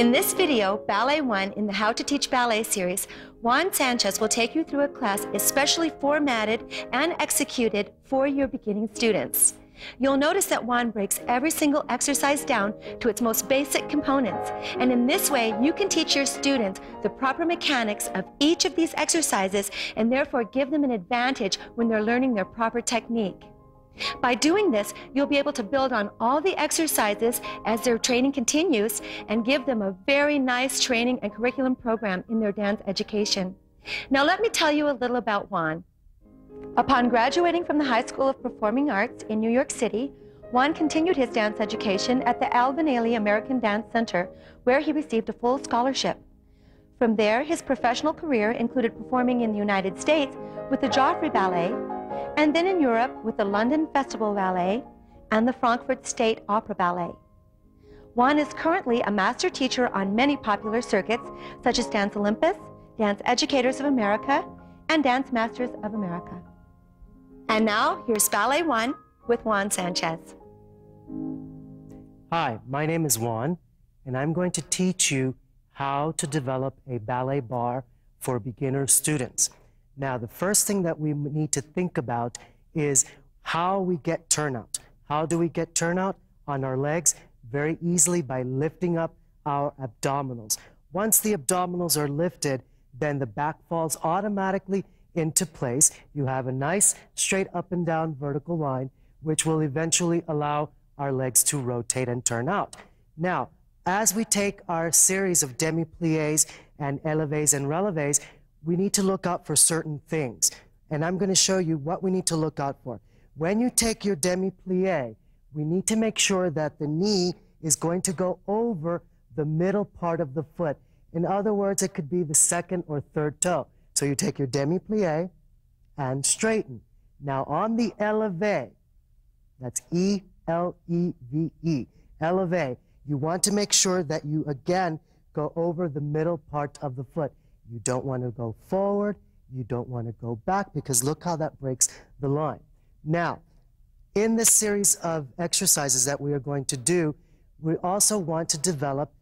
In this video, Ballet 1 in the How to Teach Ballet series, Juan Sanchez will take you through a class especially formatted and executed for your beginning students. You'll notice that Juan breaks every single exercise down to its most basic components, and in this way you can teach your students the proper mechanics of each of these exercises and therefore give them an advantage when they're learning their proper technique. By doing this, you'll be able to build on all the exercises as their training continues and give them a very nice training and curriculum program in their dance education. Now let me tell you a little about Juan. Upon graduating from the High School of Performing Arts in New York City, Juan continued his dance education at the Alvin Ailey American Dance Center, where he received a full scholarship. From there, his professional career included performing in the United States with the Joffrey Ballet, and then in Europe with the London Festival Ballet and the Frankfurt State Opera Ballet. Juan is currently a master teacher on many popular circuits, such as Dance Olympus, Dance Educators of America, and Dance Masters of America. And now, here's Ballet 1 with Juan Sanchez. Hi, my name is Juan, and I'm going to teach you how to develop a ballet bar for beginner students. Now, the first thing that we need to think about is how we get turnout. How do we get turnout on our legs? Very easily by lifting up our abdominals. Once the abdominals are lifted, then the back falls automatically into place. You have a nice straight up and down vertical line, which will eventually allow our legs to rotate and turn out. Now, as we take our series of demi-pliés and élevés and relevés, we need to look out for certain things. And I'm going to show you what we need to look out for. When you take your demi-plié, we need to make sure that the knee is going to go over the middle part of the foot. In other words, it could be the second or third toe. So you take your demi-plié and straighten. Now on the élevé, that's E-L-E-V-E, élevé, you want to make sure that you again go over the middle part of the foot. You don't want to go forward, you don't want to go back, because look how that breaks the line. Now, in this series of exercises that we are going to do, we also want to develop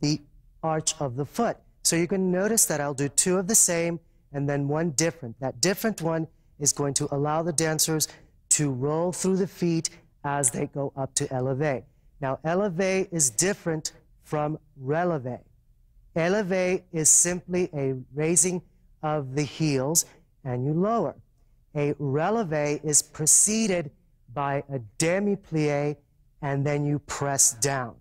the arch of the foot. So you can notice that I'll do two of the same and then one different. That different one is going to allow the dancers to roll through the feet as they go up to élevé. Now, élevé is different from relevé. Élevé is simply a raising of the heels and you lower. A relevé is preceded by a demi-plié and then you press down.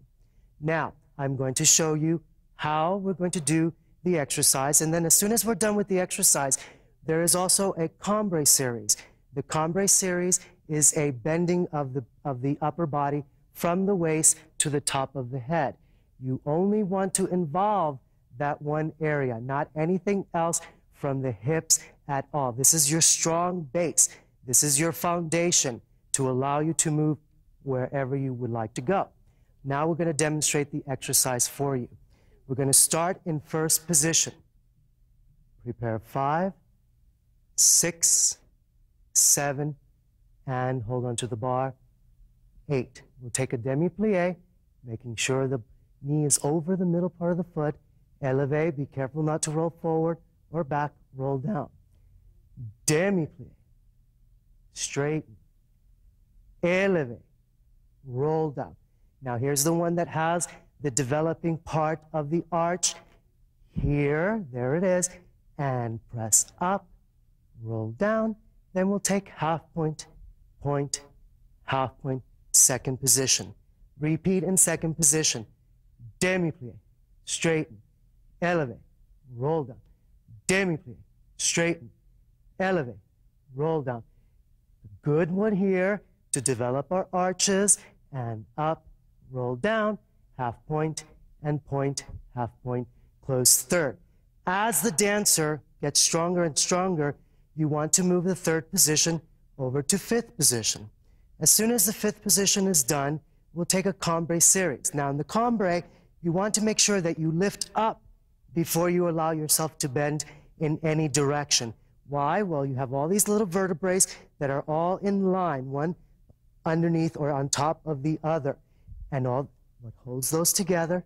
Now, I'm going to show you how we're going to do the exercise, and then as soon as we're done with the exercise, there is also a cambré series. The cambré series is a bending of the upper body from the waist to the top of the head. You only want to involve that one area, not anything else from the hips at all. This is your strong base. This is your foundation to allow you to move wherever you would like to go. Now we're going to demonstrate the exercise for you. We're going to start in first position. Prepare 5, 6, 7, and hold on to the bar, 8. We'll take a demi-plié, making sure the knee is over the middle part of the foot. Élevé, be careful not to roll forward or back, roll down. Demi-plié, straighten. Élevé, roll down. Now here's the one that has the developing part of the arch. Here, there it is, and press up, roll down. Then we'll take half point, half point, second position. Repeat in second position. Demi-plié, straighten, élevé, roll down. Demi-plié, straighten, élevé, roll down. Good one here to develop our arches, and up, roll down, half point, and point, half point, close third. As the dancer gets stronger and stronger, you want to move the third position over to fifth position. As soon as the fifth position is done, we'll take a cambré series. Now in the cambré, you want to make sure that you lift up before you allow yourself to bend in any direction. Why? Well, you have all these little vertebrae that are all in line, one underneath or on top of the other. And all what holds those together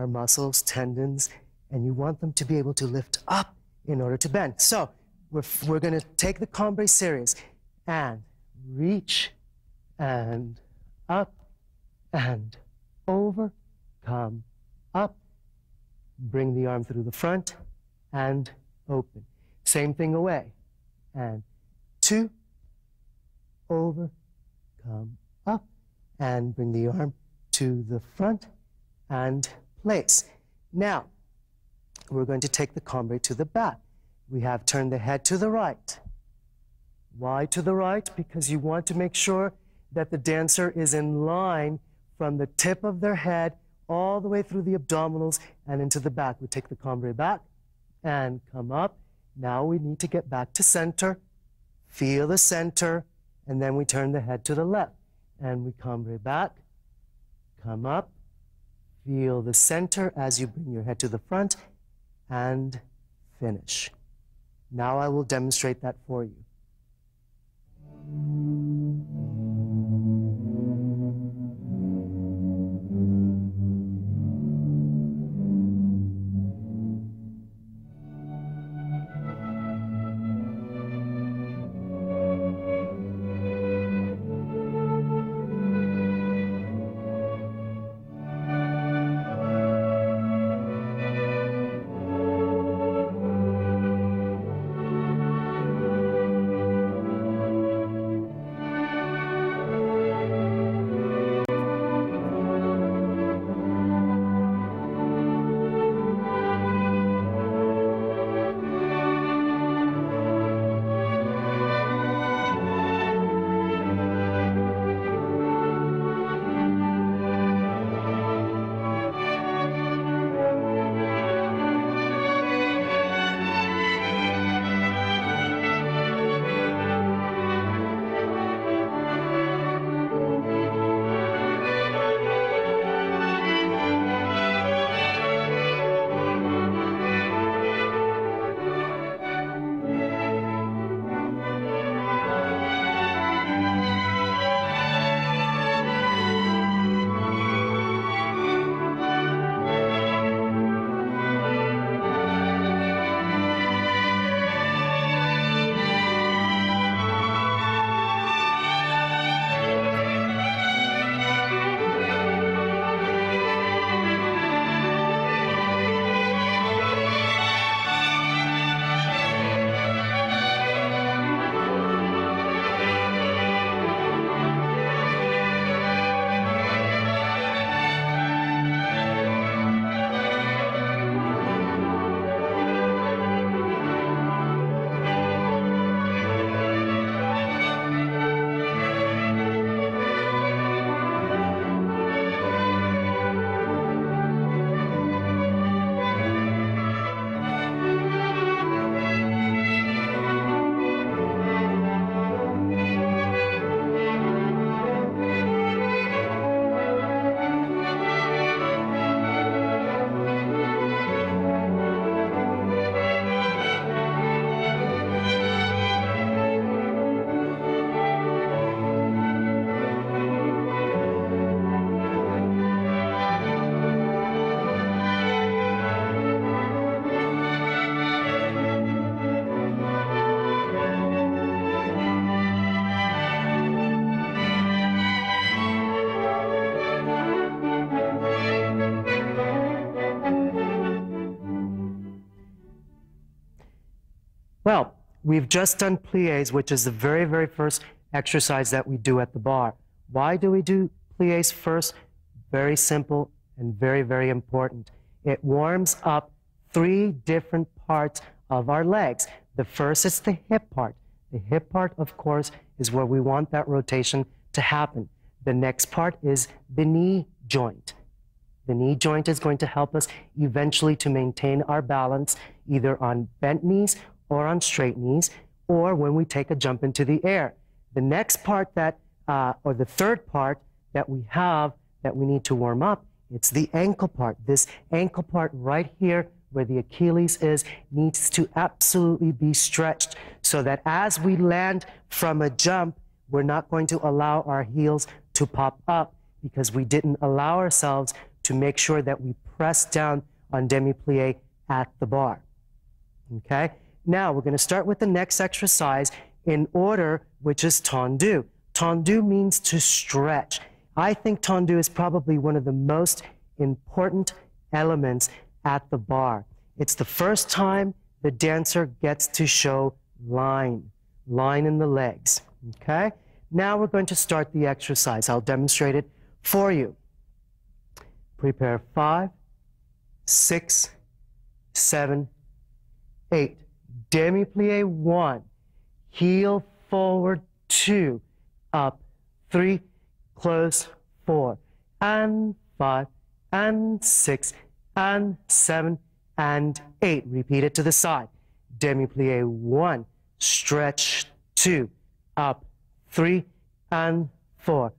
our muscles, tendons, and you want them to be able to lift up in order to bend. So we're going to take the cambré series and reach and up and over, come up, bring the arm through the front and open. Same thing away, and two, over, come up, and bring the arm to the front and place. Now, we're going to take the cambré to the back. We have turned the head to the right. Why to the right? Because you want to make sure that the dancer is in line from the tip of their head all the way through the abdominals and into the back. We take the cambré back and come up. Now we need to get back to center, feel the center, and then we turn the head to the left. And we cambré back, come up, feel the center as you bring your head to the front, and finish. Now I will demonstrate that for you. Well, we've just done pliés, which is the very, very first exercise that we do at the bar. Why do we do pliés first? Very simple and very, very important. It warms up three different parts of our legs. The first is the hip part. The hip part, of course, is where we want that rotation to happen. The next part is the knee joint. The knee joint is going to help us eventually to maintain our balance either on bent knees or on straight knees, or when we take a jump into the air. The next part that, or the third part that we have that we need to warm up, it's the ankle part. This ankle part right here, where the Achilles is, needs to absolutely be stretched so that as we land from a jump, we're not going to allow our heels to pop up because we didn't allow ourselves to make sure that we press down on demi-plie at the bar. Okay? Now we're going to start with the next exercise in order, which is tendu. Tendu means to stretch. I think tendu is probably one of the most important elements at the bar. It's the first time the dancer gets to show line, line in the legs, okay? Now we're going to start the exercise. I'll demonstrate it for you. Prepare 5, 6, 7, 8. Demi-plie 1, heel forward 2, up 3, close 4, and 5, and 6, and 7, and 8. Repeat it to the side. Demi-plie 1, stretch 2, up 3, and 4,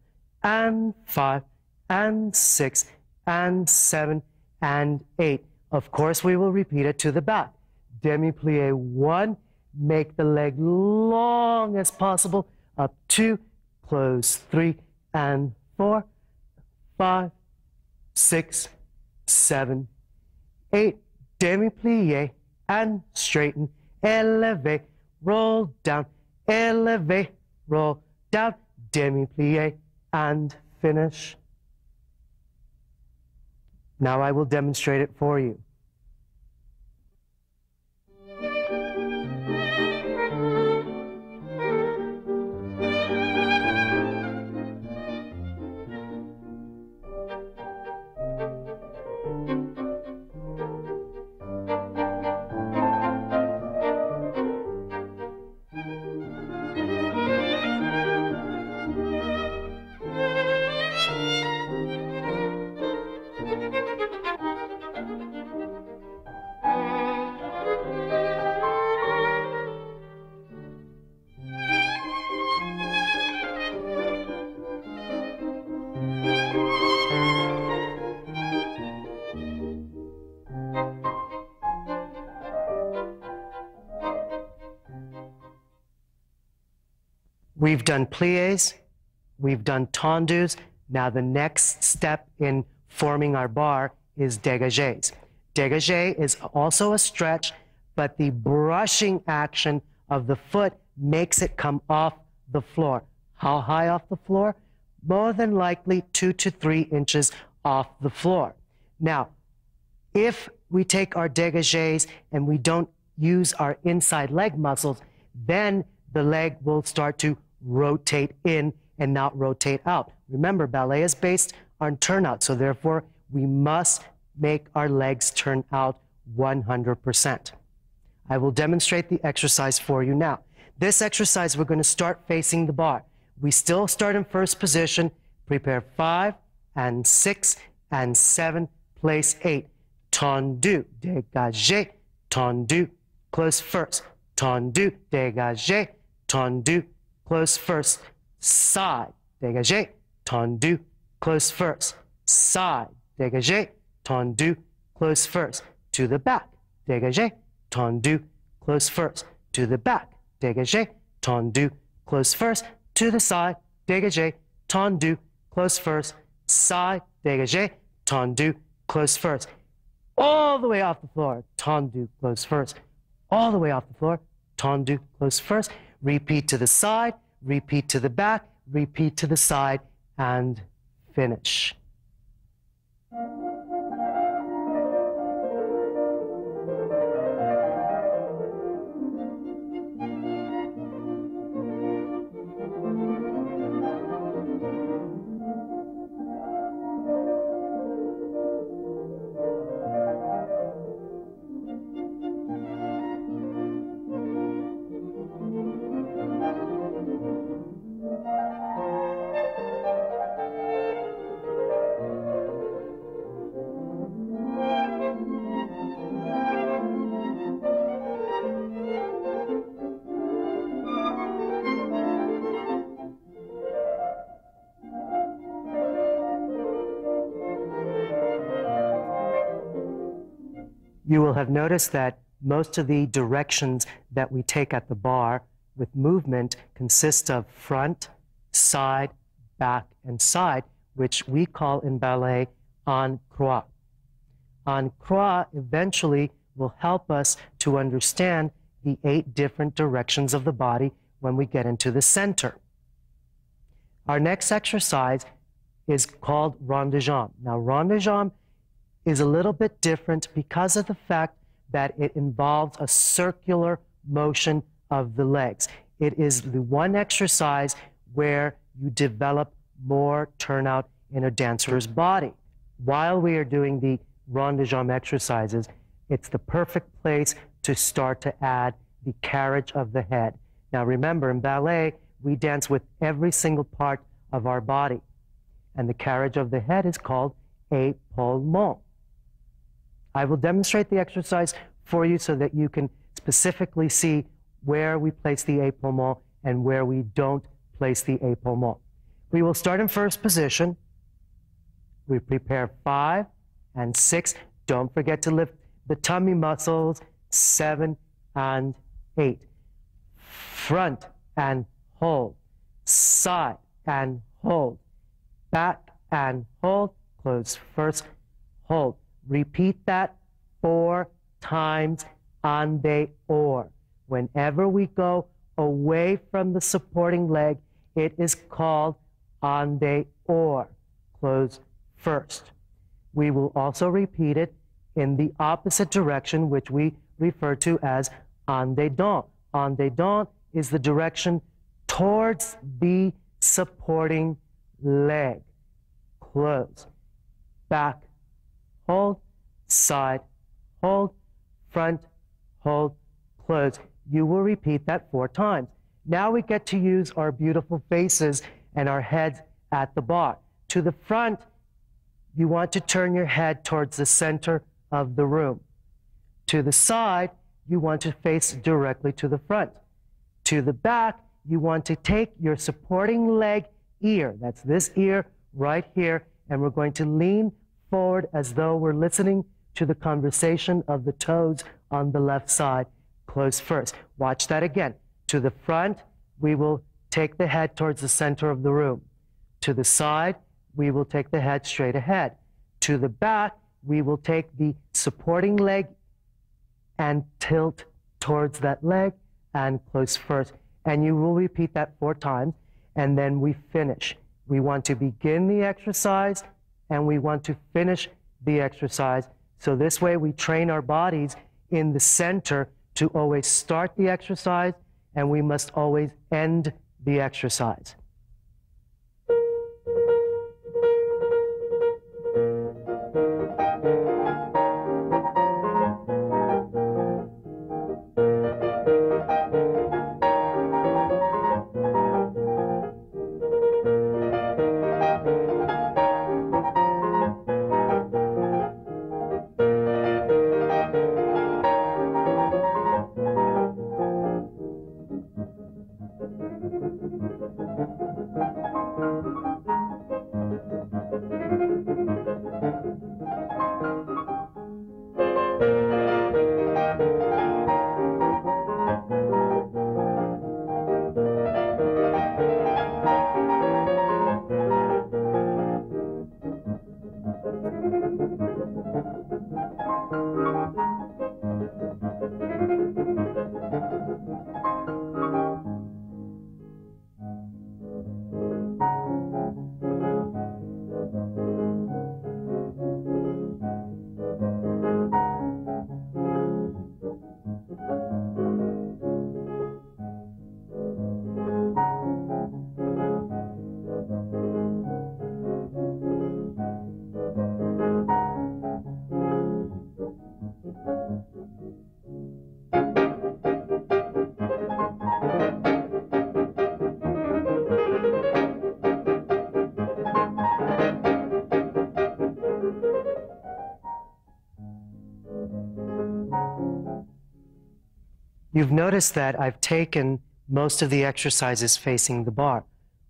and 5, and 6, and 7, and 8. Of course, we will repeat it to the back. Demi-plie 1, make the leg long as possible, up 2, close 3, and 4, 5, 6, 7, 8. Demi-plie and straighten, elevate, roll down, elevate, roll down, demi-plie and finish. Now I will demonstrate it for you. We've done plies, we've done tendus. Now the next step in forming our bar is dégagés. Dégagé is also a stretch, but the brushing action of the foot makes it come off the floor. How high off the floor? More than likely 2 to 3 inches off the floor. Now, if we take our dégagés and we don't use our inside leg muscles, then the leg will start to rotate in and not rotate out. Remember, ballet is based on turnout, so therefore we must make our legs turn out 100%. I will demonstrate the exercise for you now. This exercise, we're going to start facing the bar. We still start in first position. Prepare 5 and 6 and 7, place 8. Tendu, dégagé, tendu, close first. Tendu, dégagé, tendu, close first, side, dégagé, tendu, close first, side, dégagé, tendu, close first, to the back, dégagé, tendu, close first, to the back, dégagé, tendu, close first, to the side, dégagé, tendu, close first, side, dégagé, tendu, close first, all the way off the floor, tendu, close first, all the way off the floor, tendu, close first. Repeat to the side, repeat to the back, repeat to the side, and finish. You will have noticed that most of the directions that we take at the bar with movement consist of front, side, back, and side, which we call in ballet en croix. on Croix eventually will help us to understand the 8 different directions of the body when we get into the center. Our next exercise is called rond de jambe. Now, rond de jambe is a little bit different because of the fact that it involves a circular motion of the legs. It is the one exercise where you develop more turnout in a dancer's body. While we are doing the rond de jambe exercises, it's the perfect place to start to add the carriage of the head. Now remember, in ballet, we dance with every single part of our body, and the carriage of the head is called épaulement. I will demonstrate the exercise for you so that you can specifically see where we place the épaulement and where we don't place the épaulement. We will start in first position. We prepare 5 and 6. Don't forget to lift the tummy muscles. 7 and 8. Front and hold. Side and hold. Back and hold. Close first. Hold. Repeat that 4 times on de or. Whenever we go away from the supporting leg, it is called on de or. Close first. We will also repeat it in the opposite direction, which we refer to as en dedans. En dedans is the direction towards the supporting leg. Close. Back, hold. Side, hold. Front, hold. Close. You will repeat that 4 times. Now we get to use our beautiful faces and our heads at the bar. To the front, you want to turn your head towards the center of the room. To the side, you want to face directly to the front. To the back, you want to take your supporting leg ear, that's this ear right here, and we're going to lean forward as though we're listening to the conversation of the toes on the left side. Close first. Watch that again. To the front, we will take the head towards the center of the room. To the side, we will take the head straight ahead. To the back, we will take the supporting leg and tilt towards that leg and close first. And you will repeat that 4 times, and then we finish. We want to begin the exercise, and we want to finish the exercise. So this way we train our bodies in the center to always start the exercise, and we must always end the exercise. You've noticed that I've taken most of the exercises facing the bar.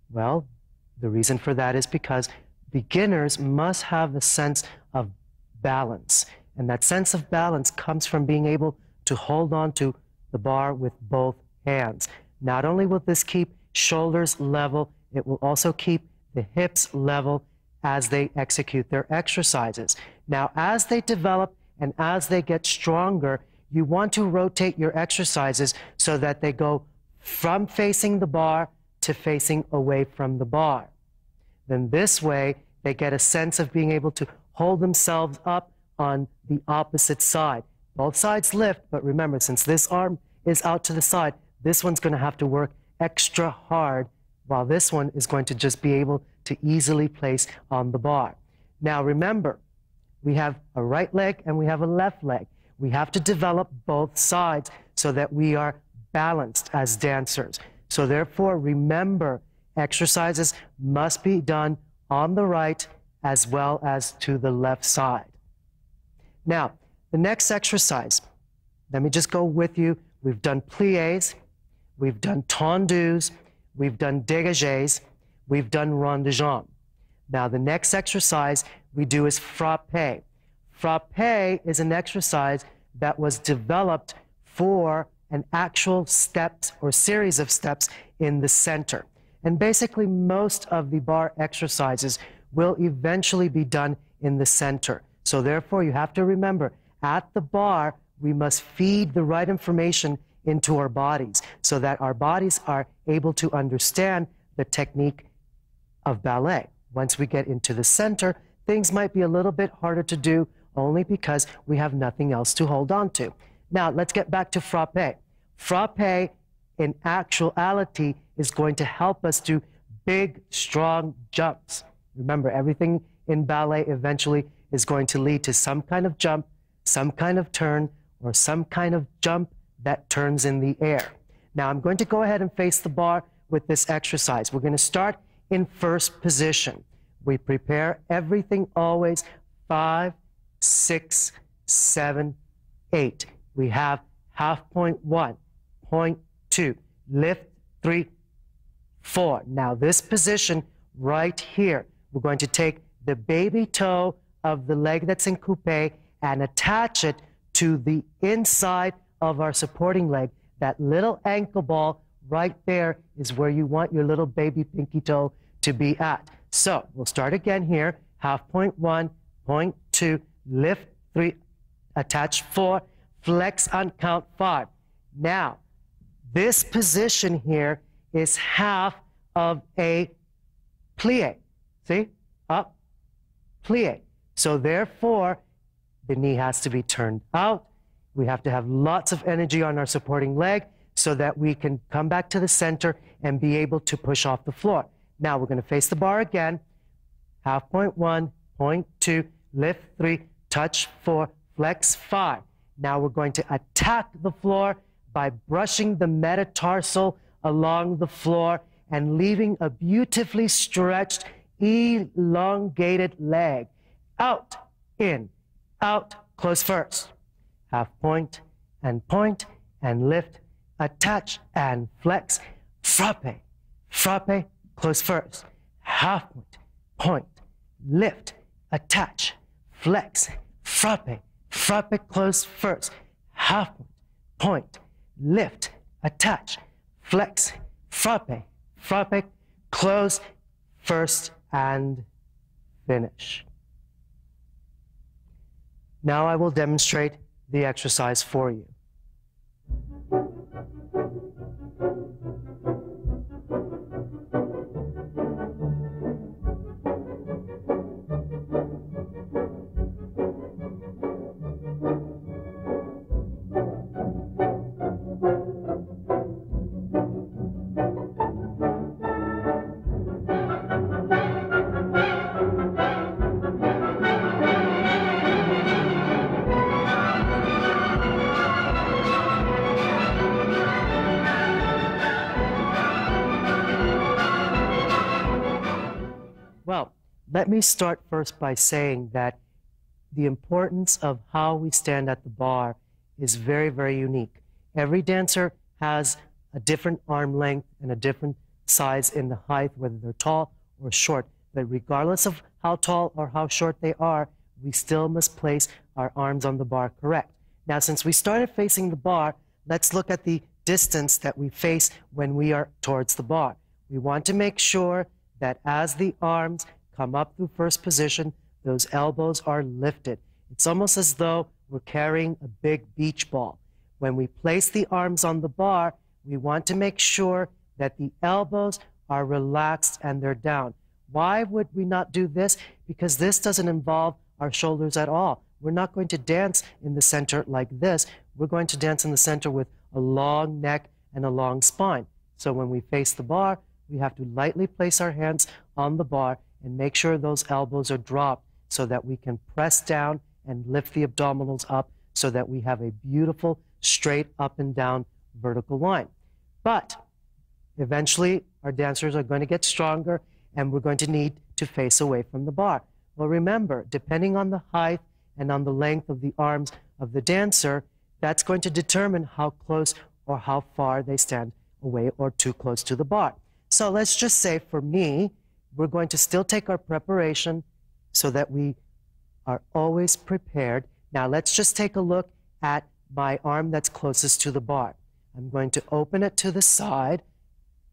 Well, the reason for that is because beginners must have a sense of balance. And that sense of balance comes from being able to hold on to the bar with both hands. Not only will this keep shoulders level, it will also keep the hips level as they execute their exercises. Now, as they develop and as they get stronger, you want to rotate your exercises so that they go from facing the bar to facing away from the bar. Then this way, they get a sense of being able to hold themselves up on the opposite side. Both sides lift, but remember, since this arm is out to the side, this one's going to have to work extra hard, while this one is going to just be able to easily place on the bar. Now remember, we have a right leg and we have a left leg. We have to develop both sides so that we are balanced as dancers. So therefore, remember, exercises must be done on the right as well as to the left side. Now, the next exercise, let me just go with you. We've done pliés, we've done tendus, we've done dégagés, we've done rond de jambe. Now, the next exercise we do is frappé. Frappé is an exercise that was developed for an actual steps or series of steps in the center. And basically, most of the bar exercises will eventually be done in the center. So therefore, you have to remember, at the bar, we must feed the right information into our bodies so that our bodies are able to understand the technique of ballet. Once we get into the center, things might be a little bit harder to do only because we have nothing else to hold on to. Now, let's get back to frappé. Frappé, in actuality, is going to help us do big, strong jumps. Remember, everything in ballet eventually is going to lead to some kind of jump, some kind of turn, or some kind of jump that turns in the air. Now, I'm going to go ahead and face the bar with this exercise. We're going to start in first position. We prepare everything always 5, 6, 7, 8. We have half point 1, point 2, lift 3, 4. Now this position right here, we're going to take the baby toe of the leg that's in coupé and attach it to the inside of our supporting leg. That little ankle ball right there is where you want your little baby pinky toe to be at. So we'll start again here, half point 1, point 2, lift 3, attach 4, flex on count 5. Now, this position here is half of a plie. See? Up, plie. So therefore, the knee has to be turned out. We have to have lots of energy on our supporting leg so that we can come back to the center and be able to push off the floor. Now we're going to face the bar again. Half point 1, point 2, lift 3, touch 4, flex 5. Now we're going to attack the floor by brushing the metatarsal along the floor and leaving a beautifully stretched, elongated leg. Out, in, out, close first. Half point and lift, attach and flex. Frappe, frappe, close first. Half point, lift, attach, flex. Frappe, frappe, close first. Half point, lift, attach, flex. Frappe, frappe, close first and finish. Now I will demonstrate the exercise for you. Let me start first by saying that the importance of how we stand at the bar is very, very unique. Every dancer has a different arm length and a different size in the height, whether they're tall or short. But regardless of how tall or how short they are, we still must place our arms on the bar correct. Now, since we started facing the bar, let's look at the distance that we face when we are towards the bar. We want to make sure that as the arms come up through first position, Those elbows are lifted. It's almost as though we're carrying a big beach ball. When we place the arms on the bar, we want to make sure that the elbows are relaxed and they're down. Why would we not do this? Because this doesn't involve our shoulders at all. We're not going to dance in the center like this. We're going to dance in the center with a long neck and a long spine. So when we face the bar, we have to lightly place our hands on the bar and make sure those elbows are dropped so that we can press down and lift the abdominals up so that we have a beautiful straight up and down vertical line. But eventually our dancers are going to get stronger and we're going to need to face away from the bar. Well, remember, depending on the height and on the length of the arms of the dancer, that's going to determine how close or how far they stand away or too close to the bar. So let's just say for me, we're going to still take our preparation so that we are always prepared. Now let's just take a look at my arm that's closest to the bar. I'm going to open it to the side,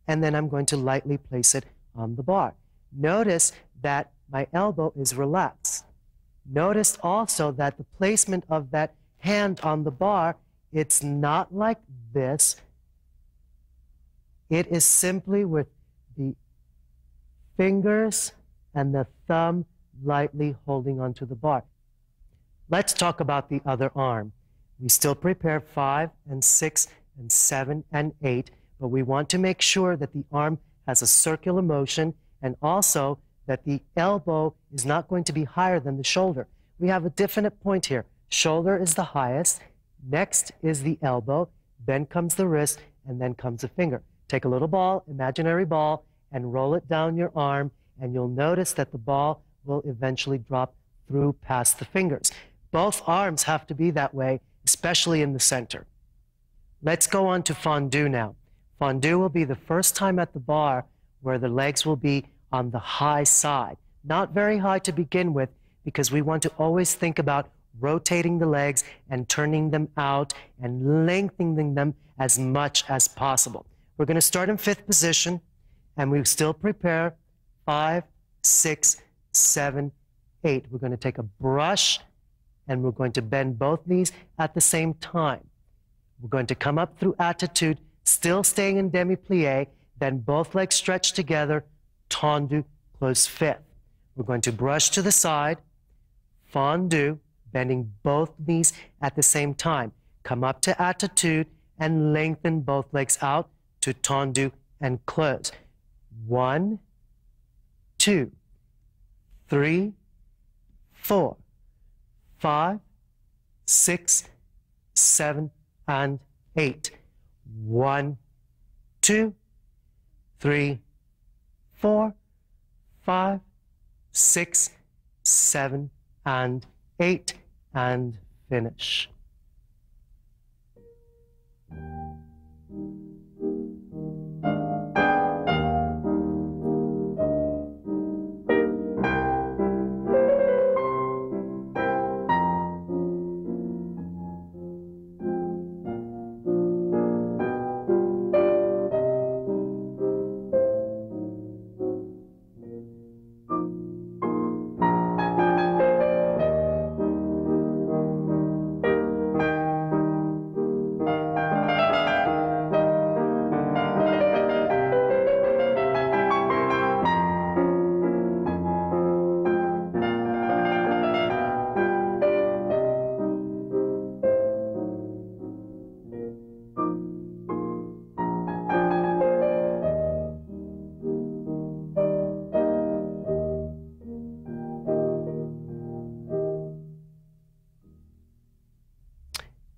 and then I'm going to lightly place it on the bar. Notice that my elbow is relaxed. Notice also that the placement of that hand on the bar, it's not like this. It is simply with the fingers and the thumb lightly holding onto the bar. Let's talk about the other arm. We still prepare 5 and 6 and 7 and 8, but we want to make sure that the arm has a circular motion and also that the elbow is not going to be higher than the shoulder. We have a definite point here. Shoulder is the highest, next is the elbow, then comes the wrist, and then comes the finger. Take a little ball, imaginary ball, and roll it down your arm, and you'll notice that the ball will eventually drop through past the fingers. Both arms have to be that way, especially in the center. Let's go on to fondue now. Fondue will be the first time at the bar where the legs will be on the high side. Not very high to begin with, because we want to always think about rotating the legs and turning them out and lengthening them as much as possible. We're going to start in fifth position, and we still prepare 5, 6, 7, 8. We're going to take a brush, and we're going to bend both knees at the same time. We're going to come up through attitude, still staying in demi-plie, then both legs stretch together, tendu, close fifth. We're going to brush to the side, fondue, bending both knees at the same time. Come up to attitude and lengthen both legs out to tendu and close. 1, 2, 3, 4, 5, 6, 7, and 8. 1, 2, 3, 4, 5, 6, 7, and 8, and finish.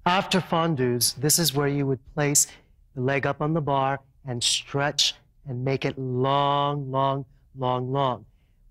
After fondues, this is where you would place the leg up on the bar and stretch and make it long, long, long, long.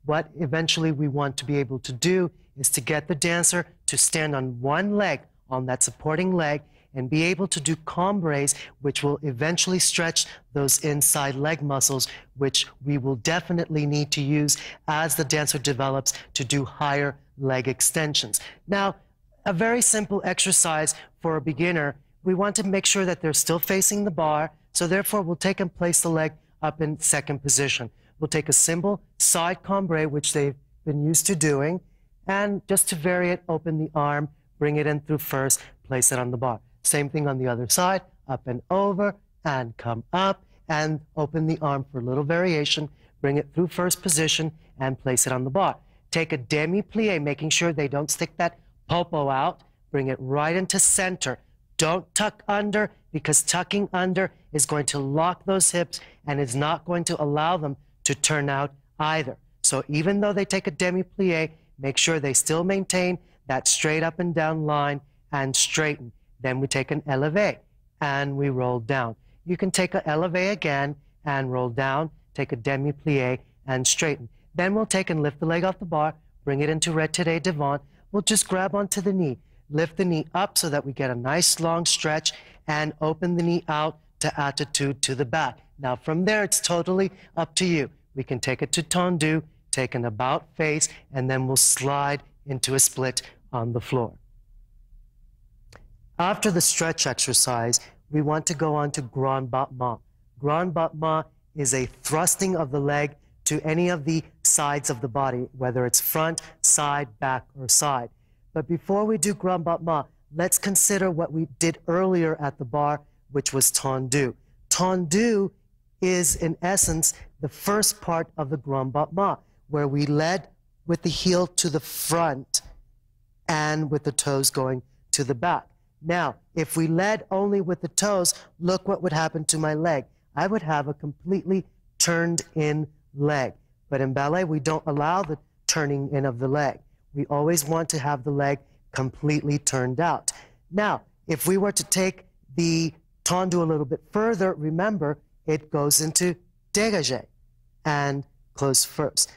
What eventually we want to be able to do is to get the dancer to stand on one leg, on that supporting leg, and be able to do combres, which will eventually stretch those inside leg muscles, which we will definitely need to use as the dancer develops to do higher leg extensions. Now, a very simple exercise for a beginner. We want to make sure that they're still facing the bar, so therefore we'll take and place the leg up in second position. We'll take a simple side cambre, which they've been used to doing, And just to vary it, open the arm, bring it in through first, place it on the bar. Same thing on the other side, up and over, and come up, and open the arm for a little variation, bring it through first position, and place it on the bar. Take a demi-plie, making sure they don't stick that popo out, bring it right into center. Don't tuck under, because tucking under is going to lock those hips and is not going to allow them to turn out either. So even though they take a demi-plie, make sure they still maintain that straight up and down line and straighten. Then we take an élevé and we roll down. You can take an élevé again and roll down, take a demi-plie and straighten. Then we'll take and lift the leg off the bar, bring it into retiré devant. We'll just grab onto the knee, lift the knee up so that we get a nice long stretch, and open the knee out to attitude to the back. Now from there, it's totally up to you. We can take it to tendu, take an about face, and then we'll slide into a split on the floor. After the stretch exercise, we want to go on to grand battement. Grand battement is a thrusting of the leg to any of the sides of the body, whether it's front, side, back, or side. But before we do grand battement, let's consider what we did earlier at the bar, which was tendu. Tendu is, in essence, the first part of the grand battement, where we led with the heel to the front and with the toes going to the back. Now, if we led only with the toes, look what would happen to my leg. I would have a completely turned-in leg. But in ballet, we don't allow the turning in of the leg. We always want to have the leg completely turned out. Now, if we were to take the tendu a little bit further, remember, it goes into dégagé and close first.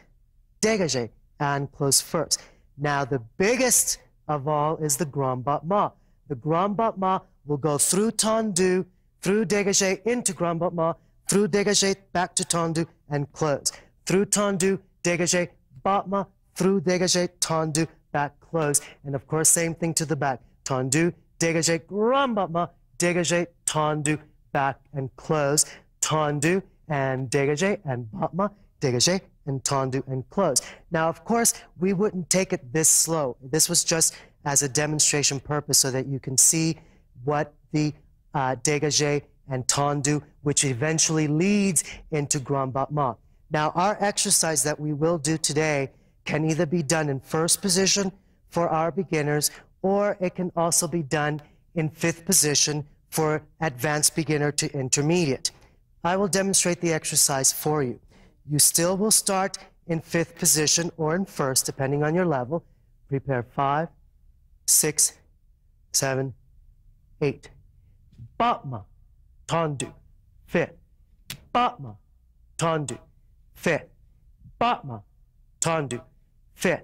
Dégagé and close first. Now, the biggest of all is the grand battement. The grand battement will go through tendu, through dégagé into grand battement, through dégagé back to tendu and close. Through tendu, dégagé, battement, through dégagé, tendu, back, close. And of course, same thing to the back. Tendu, dégagé, grand battement, dégagé, tendu, back and close. Tendu and dégagé and battement, dégagé and tendu and close. Now, of course, we wouldn't take it this slow. This was just as a demonstration purpose so that you can see what the dégagé and tendu, which eventually leads into grand battement. Now, our exercise that we will do today can either be done in first position for our beginners, or it can also be done in fifth position for advanced beginner to intermediate. I will demonstrate the exercise for you. You still will start in fifth position or in first, depending on your level. Prepare 5, 6, 7, 8. Battement, tendu, fifth. Battement, tendu, fifth. Battement, tendu, fifth.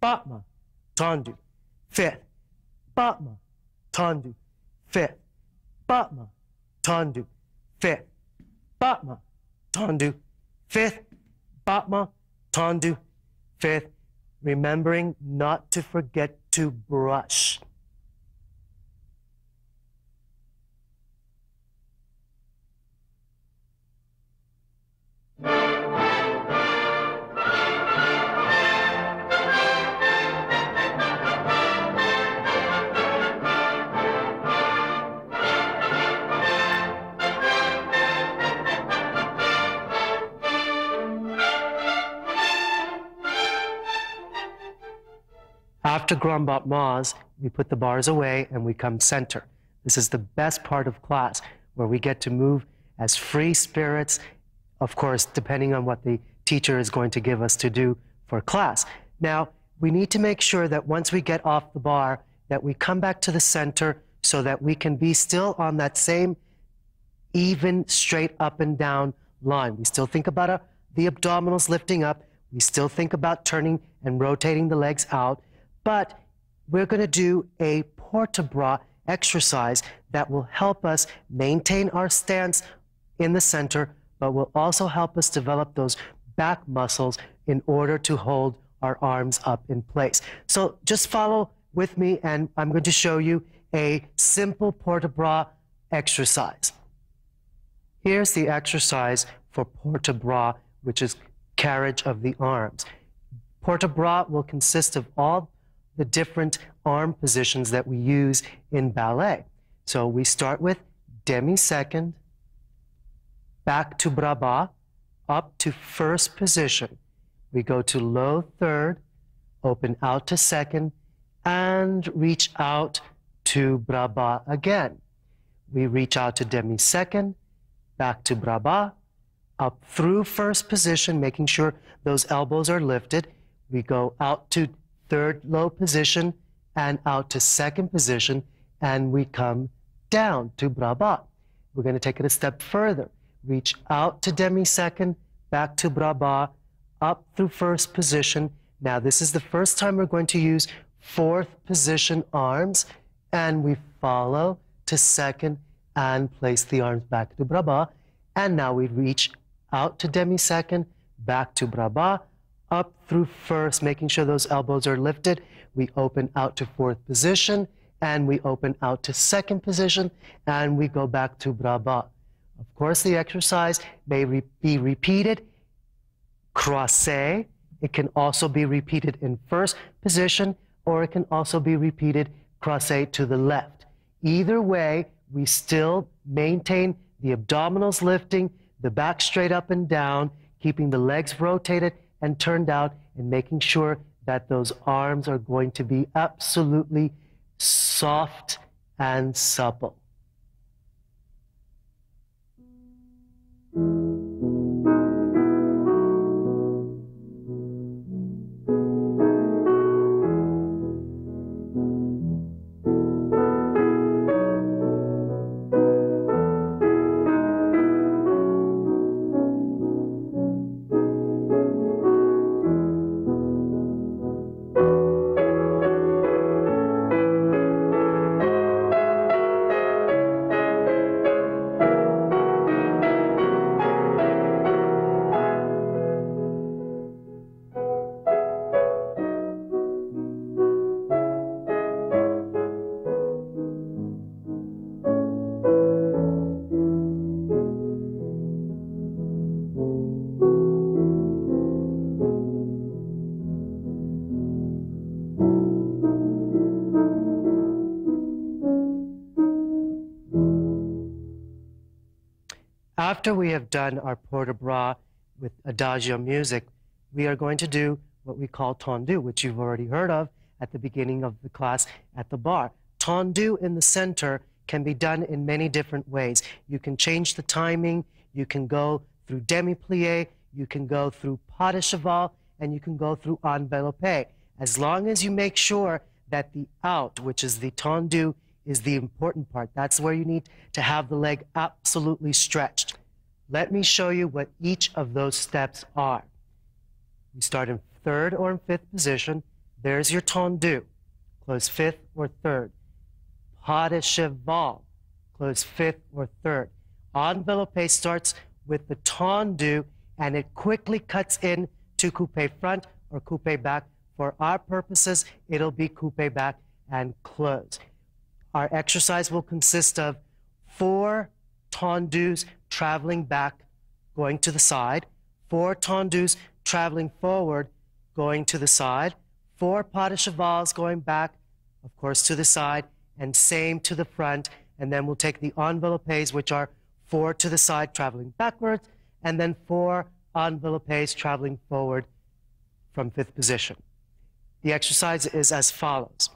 Battement, tendu, fifth. Battement, tendu, fifth. Battement, tendu, fifth. Battement, tendu, fifth. Battement, tendu, fifth. Remembering not to forget to brush. After grand battements, we put the bars away and we come center. This is the best part of class, where we get to move as free spirits, of course, depending on what the teacher is going to give us to do for class. Now, we need to make sure that once we get off the bar, that we come back to the center so that we can be still on that same even, straight up and down line. We still think about the abdominals lifting up. We still think about turning and rotating the legs out. But we're going to do a porte-bras exercise that will help us maintain our stance in the center, but will also help us develop those back muscles in order to hold our arms up in place. So just follow with me, and I'm going to show you a simple porte-bras exercise. Here's the exercise for porte-bras, which is carriage of the arms. Port de bras will consist of all the different arm positions that we use in ballet. So we start with demi-second, back to bras bas, up to first position. We go to low third, open out to second, and reach out to bras bas again. We reach out to demi-second, back to bras bas, up through first position, making sure those elbows are lifted. We go out to third low position and out to second position, and we come down to bras bas. We're going to take it a step further. Reach out to demi-second, back to bras bas, up through first position. Now this is the first time we're going to use fourth position arms, and we follow to second and place the arms back to bras bas. And now we reach out to demi-second, back to bras bas, up through first, making sure those elbows are lifted. We open out to fourth position, and we open out to second position, and we go back to bras bas. Of course, the exercise may be repeated croisé. It can also be repeated in first position, or it can also be repeated croisé to the left. Either way, we still maintain the abdominals lifting, the back straight up and down, keeping the legs rotated and turned out, and making sure that those arms are going to be absolutely soft and supple. After we have done our port de bras with adagio music, we are going to do what we call tendu, which you've already heard of at the beginning of the class at the bar. Tendu in the center can be done in many different ways. You can change the timing, you can go through demi-plié, you can go through pas de cheval, and you can go through enveloppé. As long as you make sure that the out, which is the tendu, is the important part. That's where you need to have the leg absolutely stretched. Let me show you what each of those steps are. You start in third or in fifth position. There's your tendu. Close fifth or third. Pas de cheval. Close fifth or third. Enveloppé starts with the tendu, and it quickly cuts in to coupé front or coupé back. For our purposes, it'll be coupé back and close. Our exercise will consist of 4 tendus traveling back, going to the side, 4 tendus traveling forward, going to the side, 4 pas de chevals going back, of course, to the side, and same to the front. And then we'll take the enveloppés, which are 4 to the side traveling backwards, and then 4 enveloppés traveling forward from fifth position. The exercise is as follows.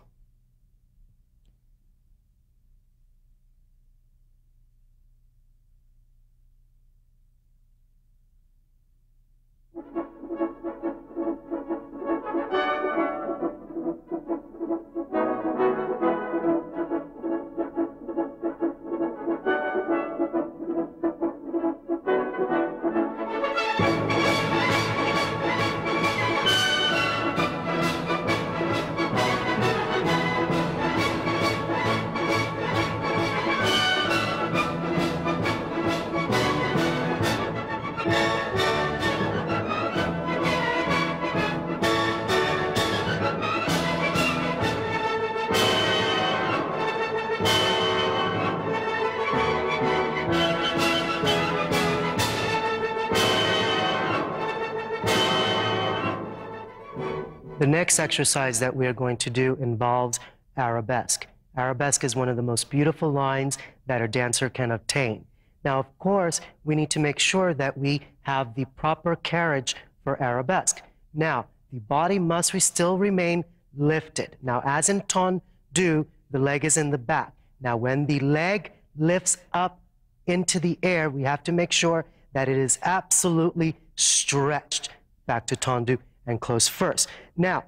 The next exercise that we are going to do involves arabesque. Arabesque is one of the most beautiful lines that a dancer can obtain. Now, of course, we need to make sure that we have the proper carriage for arabesque. Now, the body must still remain lifted. Now, as in tendu, the leg is in the back. Now, when the leg lifts up into the air, we have to make sure that it is absolutely stretched. Back to tendu and close first. Now,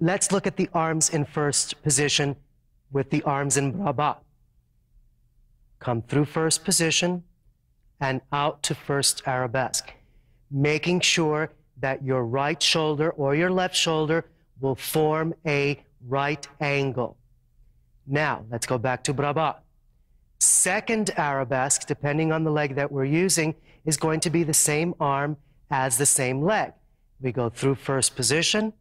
let's look at the arms in first position with the arms in bras. Come through first position and out to first arabesque, making sure that your right shoulder or your left shoulder will form a right angle. Now, let's go back to bras. Second arabesque, depending on the leg that we're using, is going to be the same arm as the same leg. We go through first position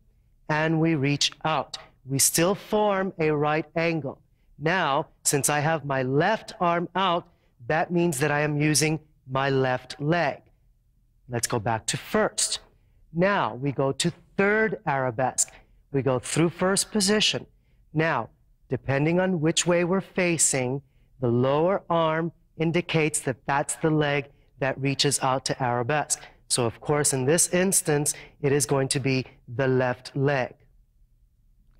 and we reach out. We still form a right angle. Now, since I have my left arm out, that means that I am using my left leg. Let's go back to first. Now, we go to third arabesque. We go through first position. Now, depending on which way we're facing, the lower arm indicates that that's the leg that reaches out to arabesque. So, of course, in this instance, it is going to be the left leg.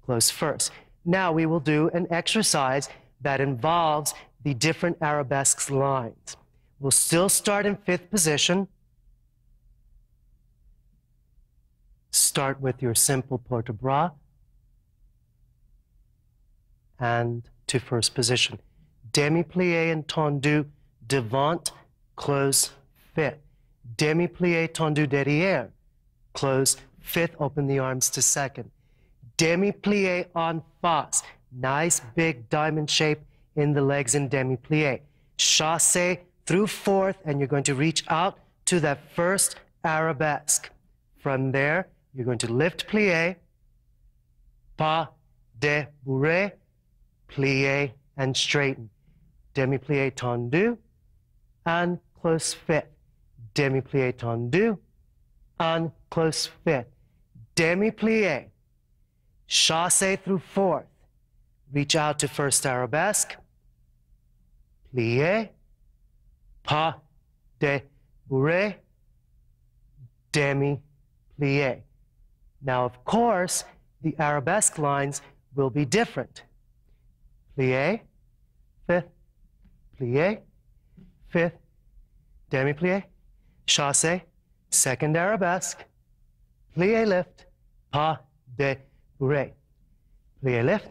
Close first. Now we will do an exercise that involves the different arabesque lines. We'll still start in fifth position. Start with your simple porte-bras and to first position. Demi-plié and tendu devant, close fifth. Demi-plié, tendu derrière, close fifth, open the arms to second. Demi-plié en face, nice big diamond shape in the legs in demi-plié. Chassé through fourth, and you're going to reach out to that first arabesque. From there, you're going to lift plié, pas de bourrée, plié, and straighten. Demi-plié, tendu, and close fifth. Demi-plié, tendu, and close fifth. Demi-plié, chassé through fourth, reach out to first arabesque, plié, pas de bourrée, demi-plié. Now, of course, the arabesque lines will be different. Plié, fifth, plié, fifth, demi-plié, chassé, second arabesque, plié lift, pas de bourrée. Plié lift,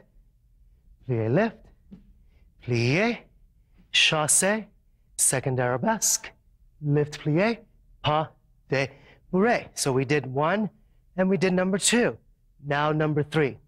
plié lift, plié, chassé, second arabesque, lift plié, pas de bourrée. So we did one and we did number two. Now number three.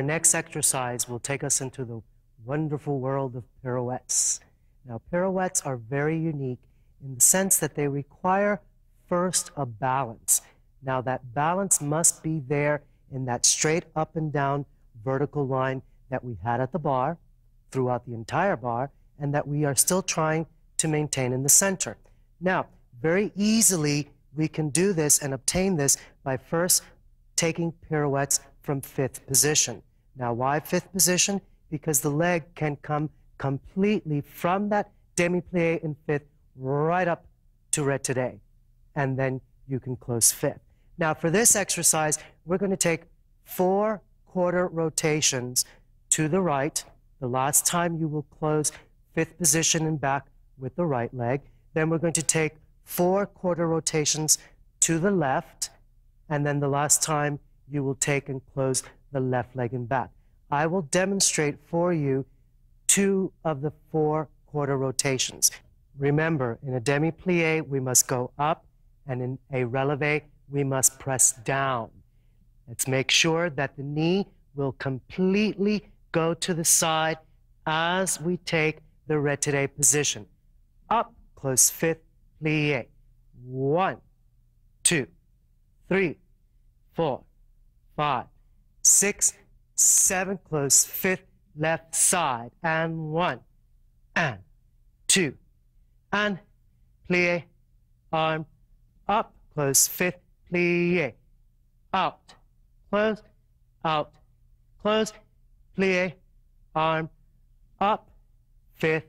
our next exercise will take us into the wonderful world of pirouettes. Now, pirouettes are very unique in the sense that they require first a balance. Now, that balance must be there in that straight up and down vertical line that we had at the bar, throughout the entire bar, and that we are still trying to maintain in the center. Now, very easily, we can do this and obtain this by first taking pirouettes from fifth position. Now, why fifth position? Because the leg can come completely from that demi-plie in fifth right up to retiré, and then you can close fifth. Now, for this exercise, we're going to take 4 quarter rotations to the right. The last time you will close fifth position and back with the right leg. Then we're going to take 4 quarter rotations to the left, and then the last time you will take and close the left leg and back. I will demonstrate for you 2 of the 4 quarter rotations. Remember, in a demi-plie, we must go up, and in a relevé, we must press down. Let's make sure that the knee will completely go to the side as we take the retiré position. Up, close fifth, plie. 1, 2, 3, 4, 5, 6, 7, close fifth, left side, and 1, and 2, and plie, arm, up, close fifth, plie, out, close, plie, arm, up, fifth,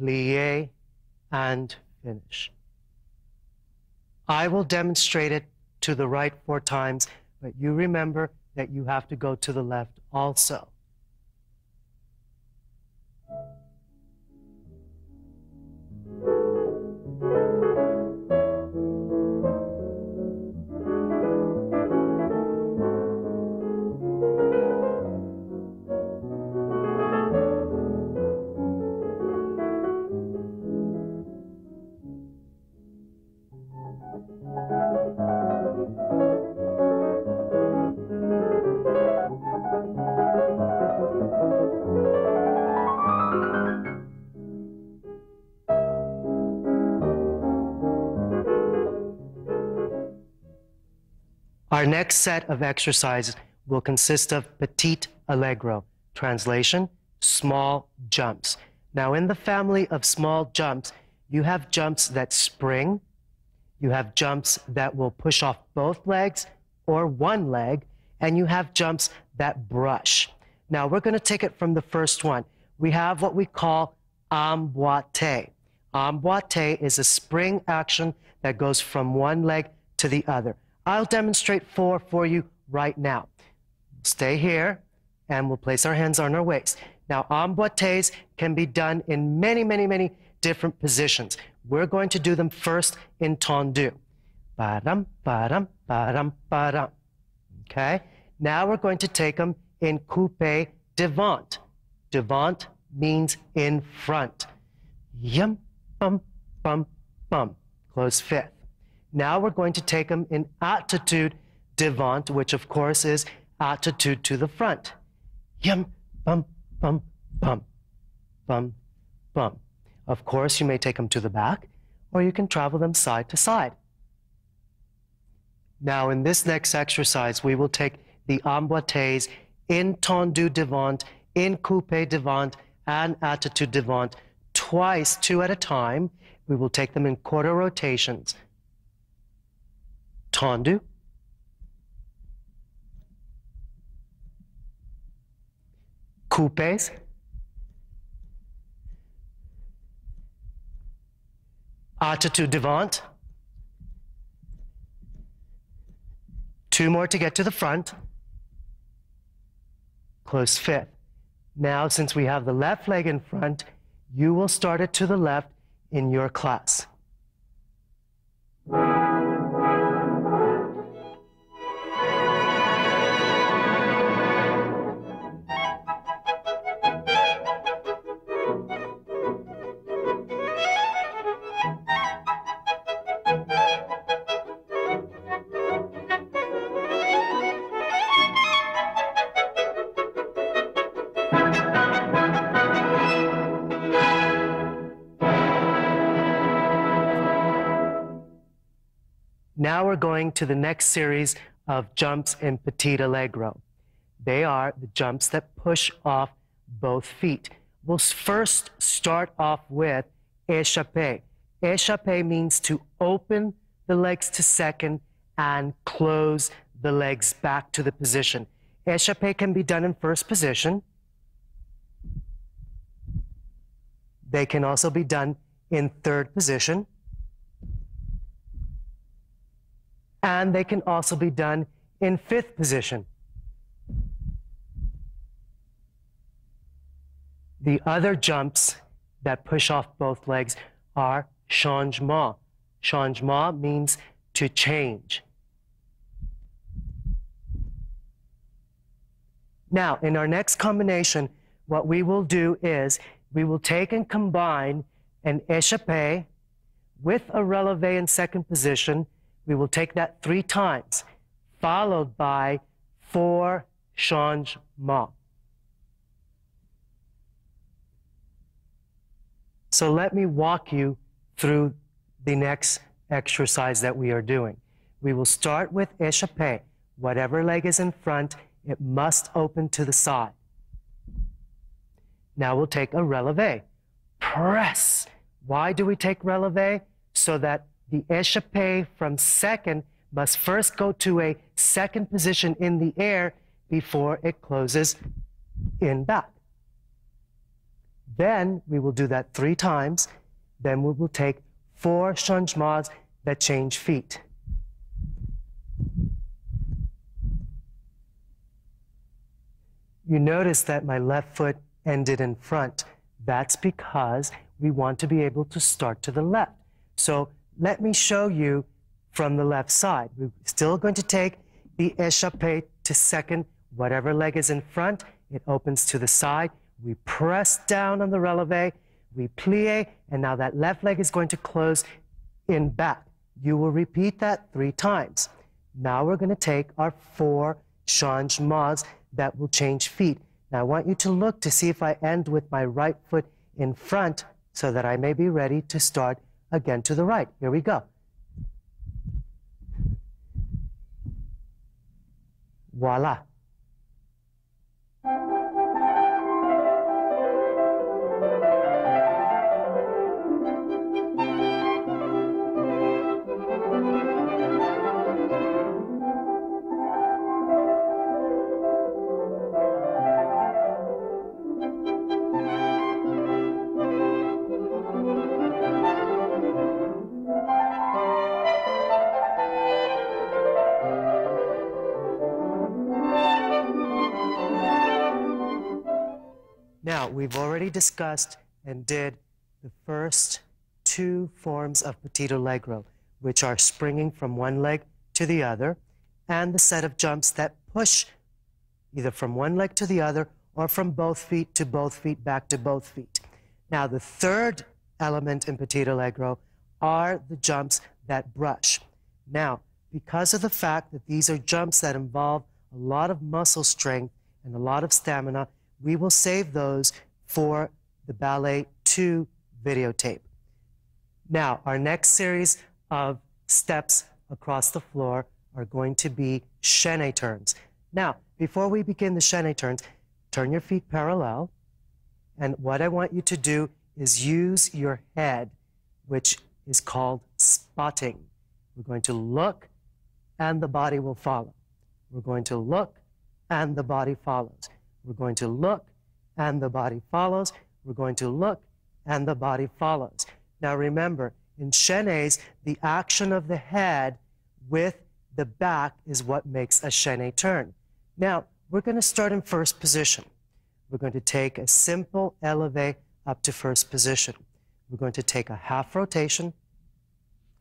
plie, and finish. I will demonstrate it to the right 4 times, but you remember that you have to go to the left also. Our next set of exercises will consist of petit allegro, translation, small jumps. Now, in the family of small jumps, you have jumps that spring, you have jumps that will push off both legs or one leg, and you have jumps that brush. Now, we're going to take it from the first one. We have what we call emboîté. Emboîté is a spring action that goes from one leg to the other. I'll demonstrate 4 for you right now. Stay here, and we'll place our hands on our waist. Now, emboîtés can be done in many different positions. We're going to do them first in tendu. Ba-dum, ba-dum, ba-dum, ba-dum. Okay? Now we're going to take them in coupé devant. Devant means in front. Yum, bum, bum, bum. Close fifth. Now we're going to take them in attitude devant, which of course is attitude to the front. Yum, bum, bum, bum, bum, bum. Of course, you may take them to the back, or you can travel them side to side. Now, in this next exercise, we will take the emboîtés in tendu devant, in coupé devant, and attitude devant twice, 2 at a time. We will take them in quarter rotations. Tendu, coupés, attitude devant, 2 more to get to the front, close fifth. Now, since we have the left leg in front, you will start it to the left in your class. Now we're going to the next series of jumps in petit allegro. They are the jumps that push off both feet. We'll first start off with échappé. Échappé means to open the legs to second and close the legs back to the position. Échappé can be done in first position. They can also be done in third position. And they can also be done in fifth position. The other jumps that push off both legs are changement. Changement means to change. Now, in our next combination, what we will do is we will take and combine an échappé with a relevé in second position. We will take that 3 times, followed by 4 changements. So let me walk you through the next exercise that we are doing. We will start with échappé. Whatever leg is in front, it must open to the side. Now we'll take a relevé. Press. Why do we take relevé? So that the échappé from second must first go to a second position in the air before it closes in back. Then we will do that 3 times. Then we will take 4 changements that change feet. You notice that my left foot ended in front. That's because we want to be able to start to the left. So let me show you from the left side. We're still going to take the échappé to second. Whatever leg is in front, it opens to the side. We press down on the relevé, we plie, and now that left leg is going to close in back. You will repeat that 3 times. Now we're going to take our 4 changements that will change feet. Now I want you to look to see if I end with my right foot in front so that I may be ready to start again to the right. Here we go. Voila. Now, we've already discussed and did the first 2 forms of petit allegro, which are springing from one leg to the other, and the set of jumps that push either from one leg to the other or from both feet to both feet, back to both feet. Now, the third element in petit allegro are the jumps that brush. Now, because of the fact that these are jumps that involve a lot of muscle strength and a lot of stamina, we will save those for the Ballet 2 videotape. Now, our next series of steps across the floor are going to be chaîne turns. Now, before we begin the chaîne turns, turn your feet parallel. And what I want you to do is use your head, which is called spotting. We're going to look, and the body will follow. We're going to look, and the body follows. We're going to look, and the body follows. We're going to look, and the body follows. Now remember, in chaînes, the action of the head with the back is what makes a chaîne turn. Now, we're going to start in first position. We're going to take a simple élevé up to first position. We're going to take a half rotation,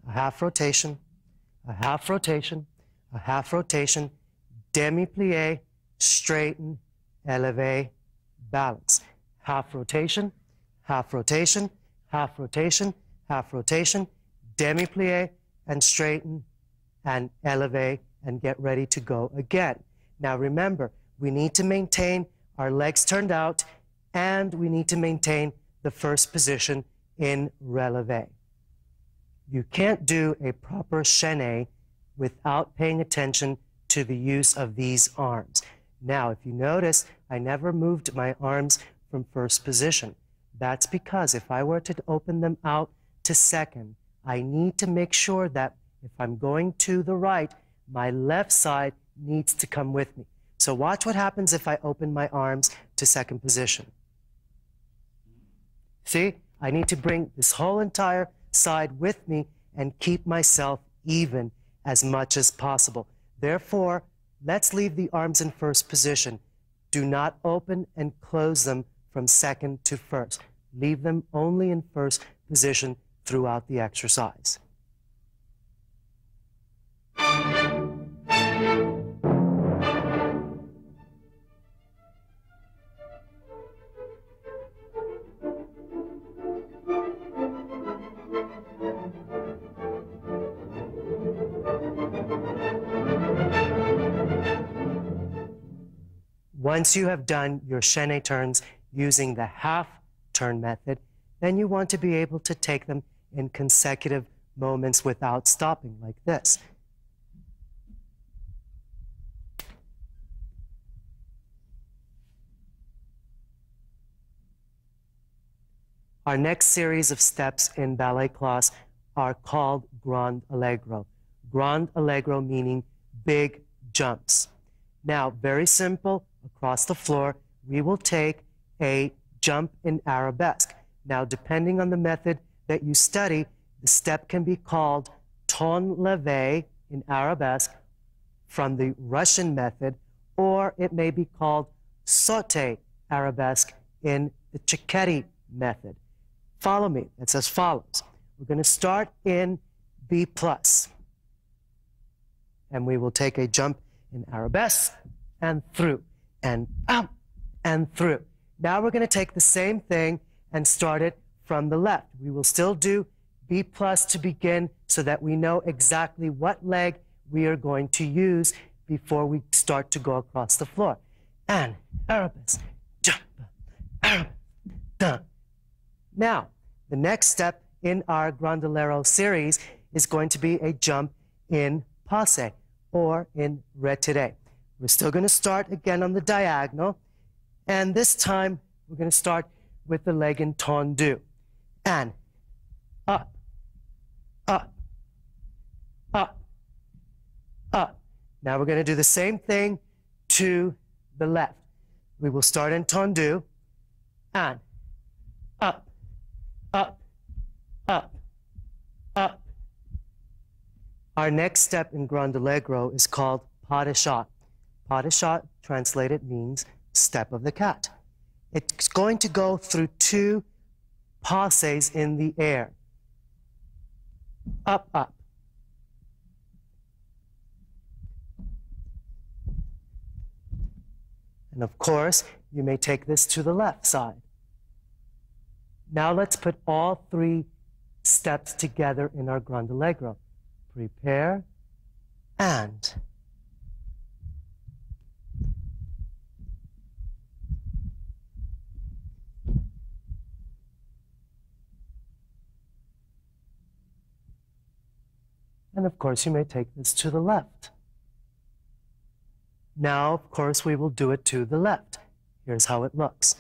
a half rotation, a half rotation, a half rotation, demi-plié, straighten, élevé, balance. Half rotation, half rotation, half rotation, half rotation, demi-plié, and straighten, and élevé, and get ready to go again. Now remember, we need to maintain our legs turned out, and we need to maintain the first position in relevé. You can't do a proper chaîne without paying attention to the use of these arms. Now, if you notice, I never moved my arms from first position. That's because if I were to open them out to second, I need to make sure that if I'm going to the right, my left side needs to come with me. So watch what happens if I open my arms to second position. See, I need to bring this whole entire side with me and keep myself even as much as possible. Therefore, let's leave the arms in first position. Do not open and close them from second to first. Leave them only in first position throughout the exercise. Once you have done your chaîné turns using the half turn method, then you want to be able to take them in consecutive moments without stopping, like this. Our next series of steps in ballet class are called Grand Allegro. Grand Allegro meaning big jumps. Now, very simple. Across the floor, we will take a jump in arabesque. Now, depending on the method that you study, the step can be called ton levé in arabesque from the Russian method, or it may be called sauté arabesque in the Cecchetti method. Follow me. It's as follows. We're going to start in B+, and we will take a jump in arabesque and through, and up, and through. Now we're going to take the same thing and start it from the left. We will still do B+ to begin so that we know exactly what leg we are going to use before we start to go across the floor. And arabesque, jump, arabesque, done. Now, the next step in our Grand Allegro series is going to be a jump in passe or in retiré. We're still going to start again on the diagonal, and this time we're going to start with the leg in tendu. And up, up, up, up. Now we're going to do the same thing to the left. We will start in tendu, and up, up, up, up. Our next step in Grand Allegro is called pas de chat. Pas de chat, translated, means step of the cat. It's going to go through two passes in the air. Up, up. And of course, you may take this to the left side. Now let's put all three steps together in our Grand Allegro. Prepare and... And of course, you may take this to the left. Now, of course, we will do it to the left. Here's how it looks.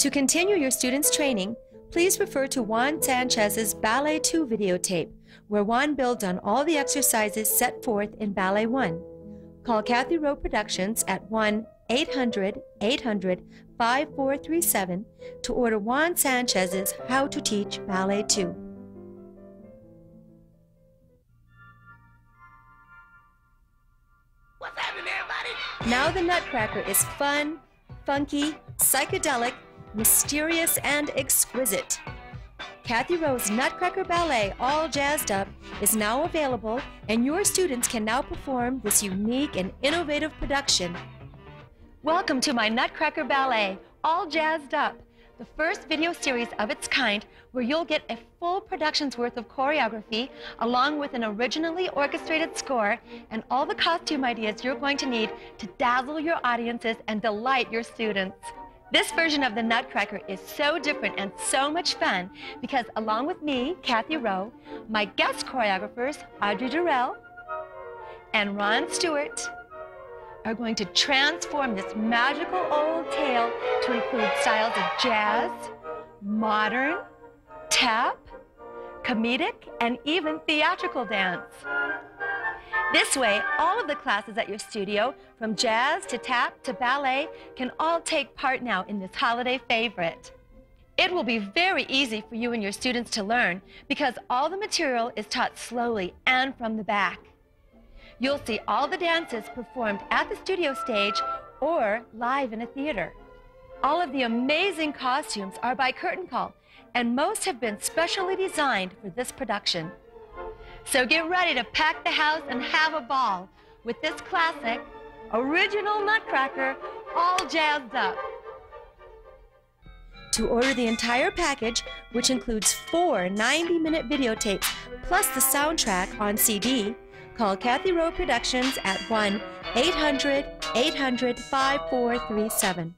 To continue your students' training, please refer to Juan Sanchez's Ballet 2 videotape, where Juan builds on all the exercises set forth in Ballet 1. Call Cathy Roe Productions at 1-800-800-5437 to order Juan Sanchez's How to Teach Ballet 2. Now the Nutcracker is fun, funky, psychedelic, mysterious, and exquisite. Cathy Roe's Nutcracker Ballet, All Jazzed Up, is now available, and your students can now perform this unique and innovative production. Welcome to my Nutcracker Ballet, All Jazzed Up, the first video series of its kind where you'll get a full production's worth of choreography along with an originally orchestrated score and all the costume ideas you're going to need to dazzle your audiences and delight your students. This version of the Nutcracker is so different and so much fun because along with me, Cathy Roe, my guest choreographers, Audrey Durrell and Ron Stewart, are going to transform this magical old tale to include styles of jazz, modern, tap, comedic, and even theatrical dance. This way, all of the classes at your studio, from jazz to tap to ballet, can all take part now in this holiday favorite. It will be very easy for you and your students to learn because all the material is taught slowly and from the back. You'll see all the dances performed at the studio stage or live in a theater. All of the amazing costumes are by Curtain Call, and most have been specially designed for this production. So get ready to pack the house and have a ball with this classic, original Nutcracker, All Jazzed Up. To order the entire package, which includes 4 90-minute videotapes plus the soundtrack on CD, call Cathy Roe Productions at 1-800-800-5437.